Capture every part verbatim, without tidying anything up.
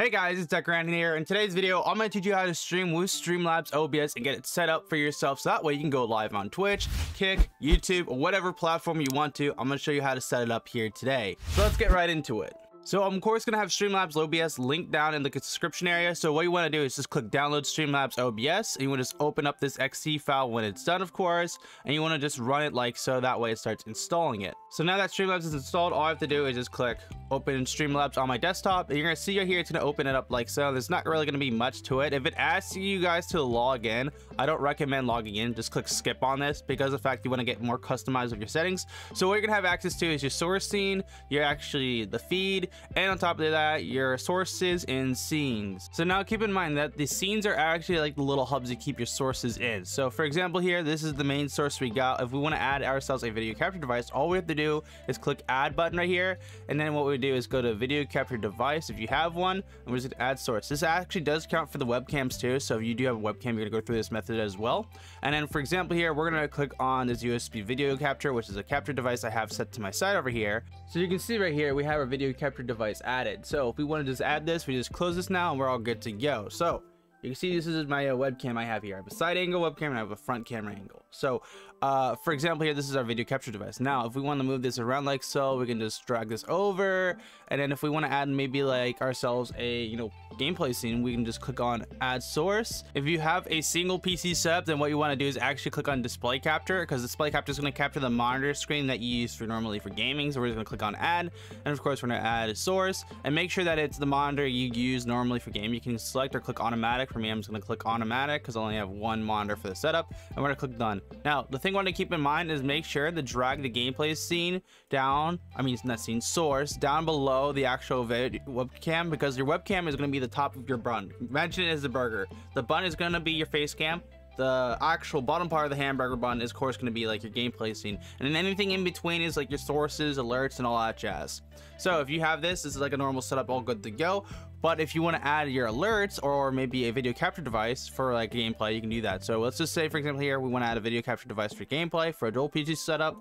Hey guys, it's Tech Randon here. In today's video, I'm going to teach you how to stream with Streamlabs O B S and get it set up for yourself so that way you can go live on Twitch, Kick, YouTube, or whatever platform you want to. I'm going to show you how to set it up here today. So let's get right into it. So I'm of course going to have Streamlabs O B S linked down in the description area. So what you want to do is just click download Streamlabs O B S, and you want to just open up this .exe file when it's done, of course, and you want to just run it like so. That way it starts installing it. So now that Streamlabs is installed, all I have to do is just click open Streamlabs on my desktop, and you're going to see right here it's going to open it up like so. There's not really going to be much to it. If it asks you guys to log in, I don't recommend logging in. Just click skip on this because of the fact you want to get more customized with your settings. So what you're going to have access to is your source scene, your actually the feed, and on top of that, your sources and scenes. So now keep in mind that the scenes are actually like the little hubs you keep your sources in. So for example here, this is the main source we got. If we want to add ourselves a video capture device, all we have to do is click add button right here, and then what we do is go to video capture device if you have one, and we're just gonna add source. This actually does count for the webcams too, so if you do have a webcam, you're gonna go through this method as well. And then for example here, we're gonna click on this U S B video capture, which is a capture device I have set to my side over here. So you can see right here we have our video capture device added. So if we want to just add this, we just close this now and we're all good to go. So you can see this is my uh, webcam I have here. I have a side angle webcam and I have a front camera angle. So uh, for example here, this is our video capture device. Now if we want to move this around like so, we can just drag this over, and then if we want to add maybe like ourselves a, you know, gameplay scene, we can just click on add source. If you have a single P C setup, then what you want to do is actually click on display capture, because display capture is going to capture the monitor screen that you use for normally for gaming. So we're just going to click on add, and of course we're going to add a source, and make sure that it's the monitor you use normally for game. You can select or click automatic. For me, I'm just going to click automatic because I only have one monitor for the setup, and we're going to click done. Now the thing I want to keep in mind is make sure to drag the gameplay scene down, I mean it's not scene, source down below the actual webcam, because your webcam is going to be the top of your bun. Imagine it as a burger. The bun is going to be your face cam. The actual bottom part of the hamburger bun is of course going to be like your gameplay scene, and then anything in between is like your sources, alerts, and all that jazz. So if you have this, this is like a normal setup, all good to go. But if you want to add your alerts or maybe a video capture device for like gameplay, you can do that. So let's just say for example here, we want to add a video capture device for gameplay for a dual P C setup.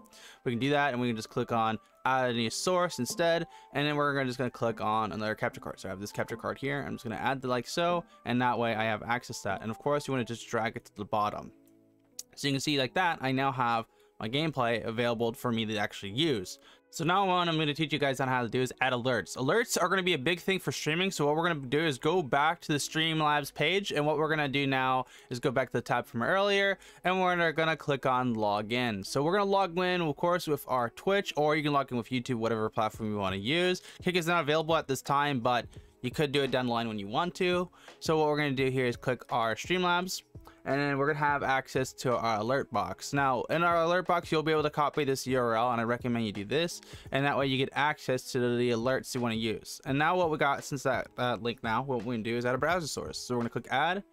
We can do that, and we can just click on add a new source instead, and then we're just going to click on another capture card. So I have this capture card here, I'm just going to add the like so, and that way I have access to that. And of course you want to just drag it to the bottom, so you can see like that I now have my gameplay available for me to actually use. So now on, I'm going to teach you guys on how to do is add alerts. Alerts are going to be a big thing for streaming. So what we're going to do is go back to the Streamlabs page, and what we're going to do now is go back to the tab from earlier, and we're going to click on log in. So we're going to log in, of course, with our Twitch, or you can log in with YouTube, whatever platform you want to use. Kick is not available at this time, but you could do it down the line when you want to. So what we're going to do here is click our Streamlabs, and then we're going to have access to our alert box. Now in our alert box, you'll be able to copy this U R L, and I recommend you do this, and that way you get access to the alerts you want to use. And now what we got since that uh, link, now what we can do is add a browser source. So we're going to click add,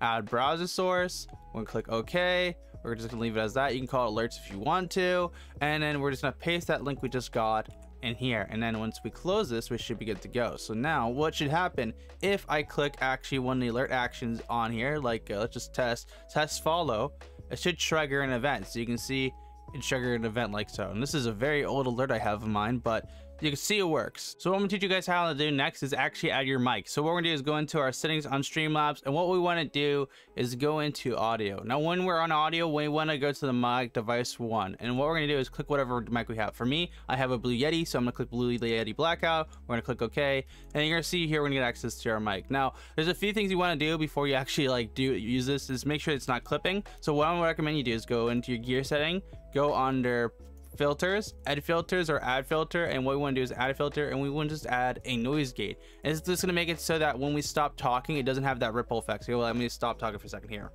add browser source, we're going to click OK. We're just going to leave it as that. You can call it alerts if you want to, and then we're just going to paste that link we just got in here, and then once we close this, we should be good to go. So now what should happen if I click actually one of the alert actions on here, like uh, let's just test test follow, it should trigger an event. So you can see it triggered an event like so, and this is a very old alert I have in mind, but you can see it works. So what I'm gonna teach you guys how to do next is actually add your mic. So what we're gonna do is go into our settings on Streamlabs, and what we want to do is go into audio. Now when we're on audio, we want to go to the mic device one, and what we're gonna do is click whatever mic we have. For me, I have a Blue Yeti, so I'm gonna click Blue Yeti blackout. We're gonna click OK, and you're gonna see here we're gonna get access to our mic. Now there's a few things you want to do before you actually like do use this, is make sure it's not clipping. So what I'm gonna recommend you do is go into your gear setting, go under filters, add filters or add filter, and what we want to do is add a filter, and we want to just add a noise gate. And it's just going to make it so that when we stop talking, it doesn't have that ripple effect. So let me stop talking for a second here.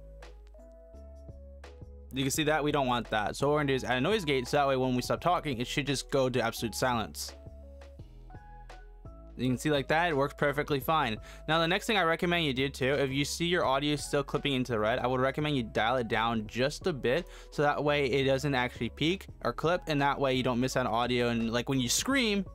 You can see that we don't want that. So what we're going to do is add a noise gate, so that way when we stop talking, it should just go to absolute silence. You can see like that, it works perfectly fine. Now the next thing I recommend you do too, if you see your audio still clipping into the red, I would recommend you dial it down just a bit, so that way it doesn't actually peak or clip, and that way you don't miss out audio, and like when you scream,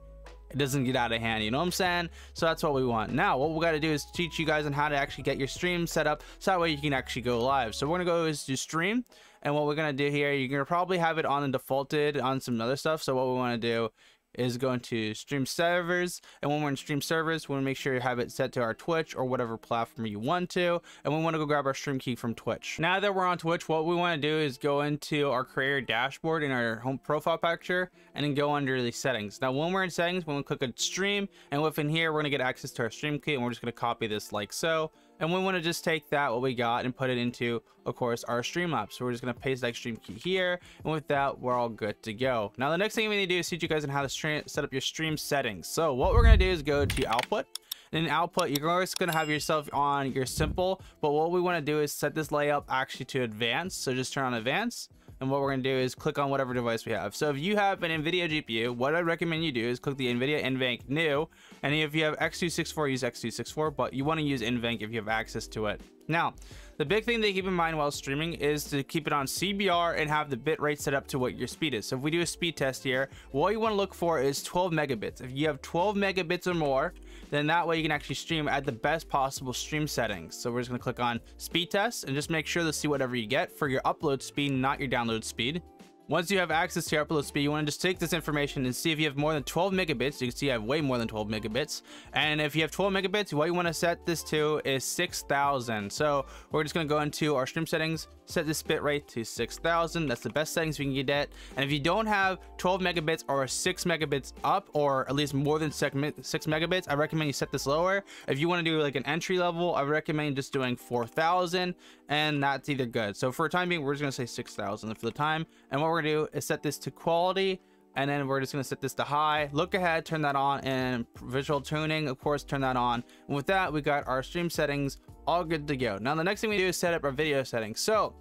it doesn't get out of hand, you know what I'm saying? So that's what we want. Now what we got to do is teach you guys on how to actually get your stream set up, so that way you can actually go live. So we're gonna go is to stream, and what we're gonna do here, you're gonna probably have it on and defaulted on some other stuff. So what we want to do is going to stream servers, and when we're in stream servers, we want to make sure you have it set to our Twitch or whatever platform you want to, and we want to go grab our stream key from Twitch. Now that we're on Twitch, what we want to do is go into our creator dashboard in our home profile picture and then go under the settings. Now when we're in settings, when we click on stream, and within here we're going to get access to our stream key, and we're just going to copy this like so, and we want to just take that what we got and put it into, of course, our Streamlabs. So we're just going to paste that stream key here, and with that we're all good to go. Now the next thing we need to do is teach you guys on how to set up your stream settings. So what we're going to do is go to output, and in output you're always going to have yourself on your simple, but what we want to do is set this layout actually to advanced. So just turn on advanced, and what we're going to do is click on whatever device we have. So if you have an NVIDIA G P U, what I recommend you do is click the NVIDIA NVENC new, and if you have X two sixty-four, use X two sixty-four, but you want to use NVENC if you have access to it. Now the big thing to keep in mind while streaming is to keep it on C B R and have the bit rate set up to what your speed is. So if we do a speed test here, what you want to look for is twelve megabits. If you have twelve megabits or more, then that way you can actually stream at the best possible stream settings. So we're just going to click on speed test and just make sure to see whatever you get for your upload speed, not your download speed. Once you have access to your upload speed, you want to just take this information and see if you have more than twelve megabits. You can see I have way more than twelve megabits. And if you have twelve megabits, what you want to set this to is six thousand. So we're just going to go into our stream settings, set this bit rate to six thousand. That's the best settings we can get at. And if you don't have twelve megabits or six megabits up, or at least more than six megabits, I recommend you set this lower. If you want to do like an entry level, I recommend just doing four thousand, and that's either good. So for the time being, we're just going to say six thousand for the time. And what we're gonna do is set this to quality, and then we're just gonna set this to high. Look ahead, turn that on, and visual tuning, of course, turn that on. And with that, we got our stream settings all good to go. Now the next thing we do is set up our video settings. So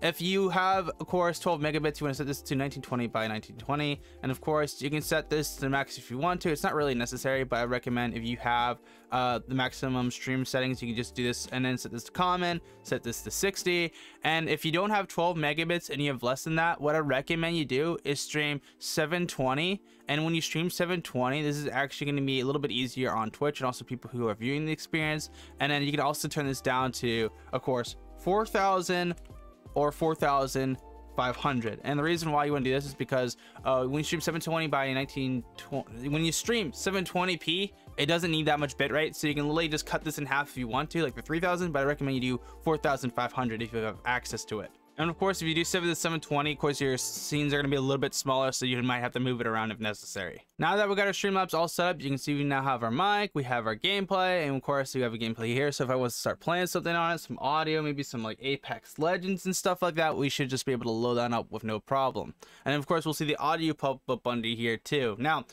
if you have, of course, twelve megabits, you want to set this to nineteen twenty by nineteen twenty, and of course you can set this to max if you want to. It's not really necessary, but I recommend if you have uh the maximum stream settings, you can just do this and then set this to common, set this to sixty. And if you don't have twelve megabits and you have less than that, what I recommend you do is stream seven twenty. And when you stream seven twenty, this is actually going to be a little bit easier on Twitch and also people who are viewing the experience. And then you can also turn this down to, of course, four thousand or four thousand five hundred. And the reason why you want to do this is because uh when you stream seven twenty by nineteen twenty, when you stream seven twenty p, it doesn't need that much bit rate, so you can literally just cut this in half if you want to, like the three thousand, but I recommend you do four thousand five hundred if you have access to it. And of course, if you do seven to seven twenty, of course, your scenes are going to be a little bit smaller, so you might have to move it around if necessary. Now that we got our Streamlabs all set up, you can see we now have our mic, we have our gameplay, and of course, we have a gameplay here. So if I was to start playing something on it, some audio, maybe some like Apex Legends and stuff like that, we should just be able to load that up with no problem. And of course, we'll see the audio pop up under here too. Now,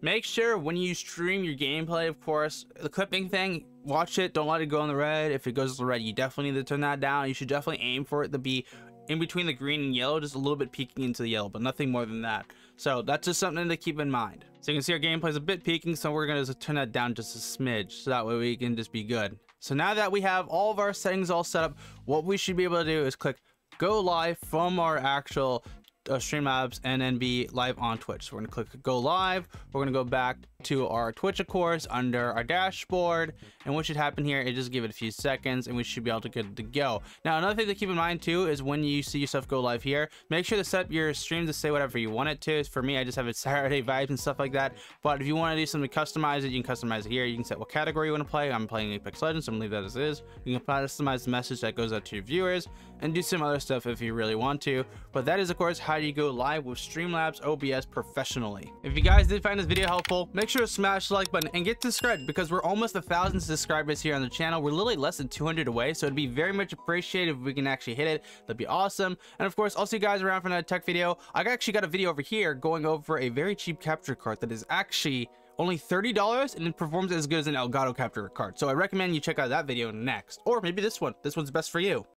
make sure when you stream your gameplay, of course, the clipping thing, watch it, don't let it go in the red. If it goes to the red, you definitely need to turn that down. You should definitely aim for it to be in between the green and yellow, just a little bit peeking into the yellow, but nothing more than that. So that's just something to keep in mind. So you can see our gameplay is a bit peeking, so we're going to turn that down just a smidge, so that way we can just be good. So now that we have all of our settings all set up, what we should be able to do is click go live from our actual Uh, Streamlabs and then be live on Twitch. So we're gonna click go live, we're gonna go back to our Twitch, of course, under our dashboard, and what should happen here is just give it a few seconds and we should be all good to go. Now another thing to keep in mind too is when you see yourself go live here, make sure to set up your stream to say whatever you want it to. For me, I just have a Saturday vibes and stuff like that, but if you want to do something customized, it you can customize it here. You can set what category you want to play. I'm playing Apex Legends, so I'm gonna leave that as is. You can customize the message that goes out to your viewers and do some other stuff if you really want to, but that is, of course, how you go live with Streamlabs O B S professionally. If you guys did find this video helpful, make sure to smash the like button and get subscribed, because we're almost a thousand subscribers here on the channel. We're literally less than two hundred away, so it'd be very much appreciated if we can actually hit it. That'd be awesome. And of course, I'll see you guys around for another tech video. I actually got a video over here going over a very cheap capture card that is actually only thirty dollars, and it performs as good as an Elgato capture card. So I recommend you check out that video next, or maybe this one. This one's best for you.